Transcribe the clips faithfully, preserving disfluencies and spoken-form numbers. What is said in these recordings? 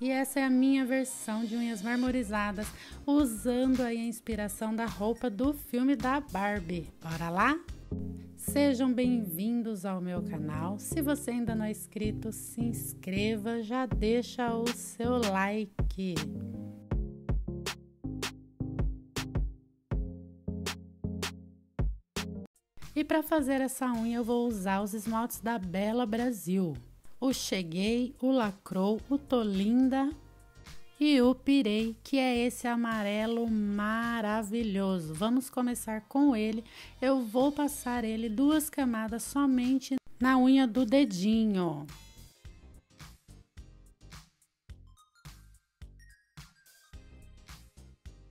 E essa é a minha versão de unhas marmorizadas, usando aí a inspiração da roupa do filme da Barbie. Bora lá? Sejam bem-vindos ao meu canal. Se você ainda não é inscrito, se inscreva, já deixa o seu like. E para fazer essa unha eu vou usar os esmaltes da Bela Brasil. O Cheguei, o Lacrou, o Tô Linda e o Pirei, que é esse amarelo maravilhoso. Vamos começar com ele. Eu vou passar ele duas camadas somente na unha do dedinho.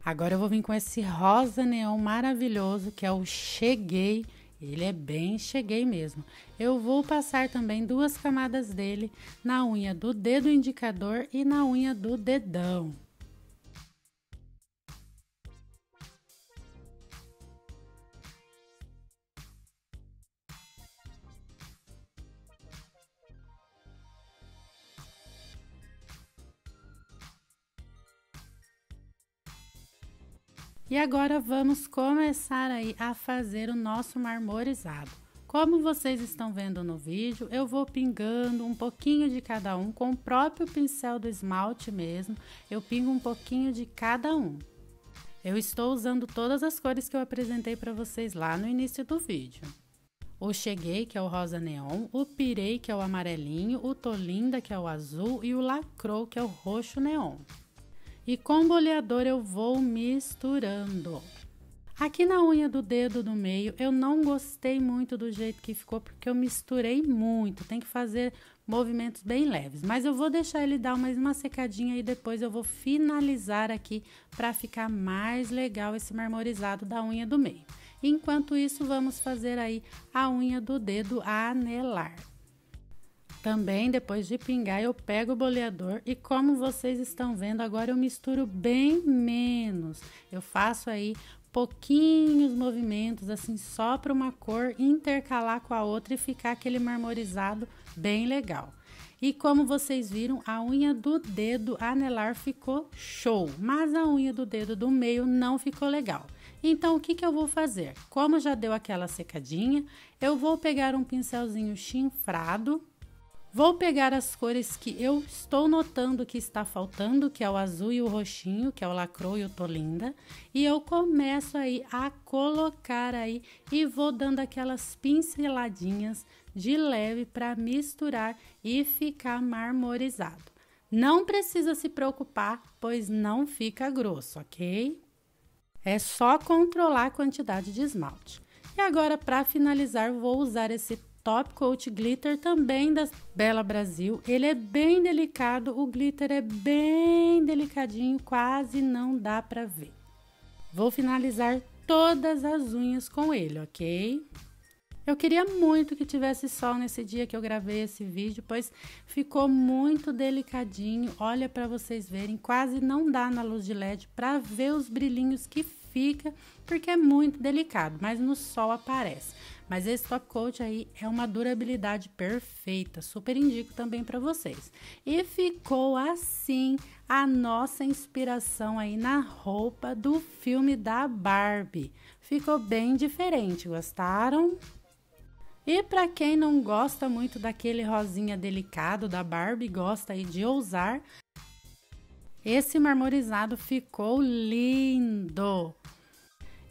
Agora eu vou vir com esse rosa neon maravilhoso, que é o Cheguei. Ele é bem Cheguei mesmo. Eu vou passar também duas camadas dele na unha do dedo indicador e na unha do dedão. E agora vamos começar aí a fazer o nosso marmorizado. Como vocês estão vendo no vídeo, eu vou pingando um pouquinho de cada um com o próprio pincel do esmalte mesmo. Eu pingo um pouquinho de cada um. Eu estou usando todas as cores que eu apresentei para vocês lá no início do vídeo. O Cheguei, que é o rosa neon, o Pirei, que é o amarelinho, o Tô Linda, que é o azul e o Lacrou, que é o roxo neon. E com o boleador eu vou misturando. Aqui na unha do dedo do meio eu não gostei muito do jeito que ficou, porque eu misturei muito. Tem que fazer movimentos bem leves, mas eu vou deixar ele dar mais uma secadinha e depois eu vou finalizar aqui para ficar mais legal esse marmorizado da unha do meio. Enquanto isso, vamos fazer aí a unha do dedo anelar. Também, depois de pingar, eu pego o boleador e, como vocês estão vendo, agora eu misturo bem menos. Eu faço aí pouquinhos movimentos, assim, só para uma cor intercalar com a outra e ficar aquele marmorizado bem legal. E como vocês viram, a unha do dedo anelar ficou show, mas a unha do dedo do meio não ficou legal. Então, o que que eu vou fazer? Como já deu aquela secadinha, eu vou pegar um pincelzinho chinfrado. Vou pegar as cores que eu estou notando que está faltando, que é o azul e o roxinho, que é o Lacrou e o Tô Linda, e eu começo aí a colocar aí e vou dando aquelas pinceladinhas de leve para misturar e ficar marmorizado. Não precisa se preocupar, pois não fica grosso, ok? É só controlar a quantidade de esmalte. E agora, para finalizar, vou usar esse Top Coat Glitter também da Bela Brasil. Ele é bem delicado, o glitter é bem delicadinho, quase não dá pra ver. Vou finalizar todas as unhas com ele, ok? Eu queria muito que tivesse sol nesse dia que eu gravei esse vídeo, pois ficou muito delicadinho. Olha pra vocês verem, quase não dá na luz de L E D pra ver os brilhinhos que fica, porque é muito delicado, mas no sol aparece. Mas esse top coat aí é uma durabilidade perfeita, super indico também para vocês. E ficou assim a nossa inspiração aí na roupa do filme da Barbie. Ficou bem diferente, gostaram? E para quem não gosta muito daquele rosinha delicado da Barbie, gosta aí de ousar, esse marmorizado ficou lindo!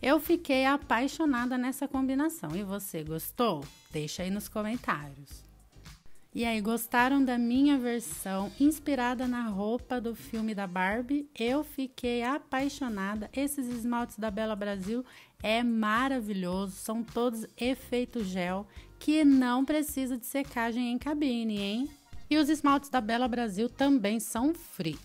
Eu fiquei apaixonada nessa combinação. E você, gostou? Deixa aí nos comentários. E aí, gostaram da minha versão inspirada na roupa do filme da Barbie? Eu fiquei apaixonada. Esses esmaltes da Bela Brasil é maravilhoso. São todos efeito gel, que não precisa de secagem em cabine, hein? E os esmaltes da Bela Brasil também são free.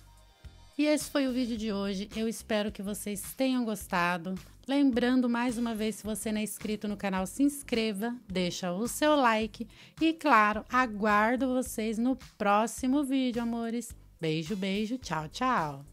E esse foi o vídeo de hoje. Eu espero que vocês tenham gostado. Lembrando mais uma vez, se você não é inscrito no canal, se inscreva, deixa o seu like e, claro, aguardo vocês no próximo vídeo, amores. Beijo, beijo, tchau, tchau!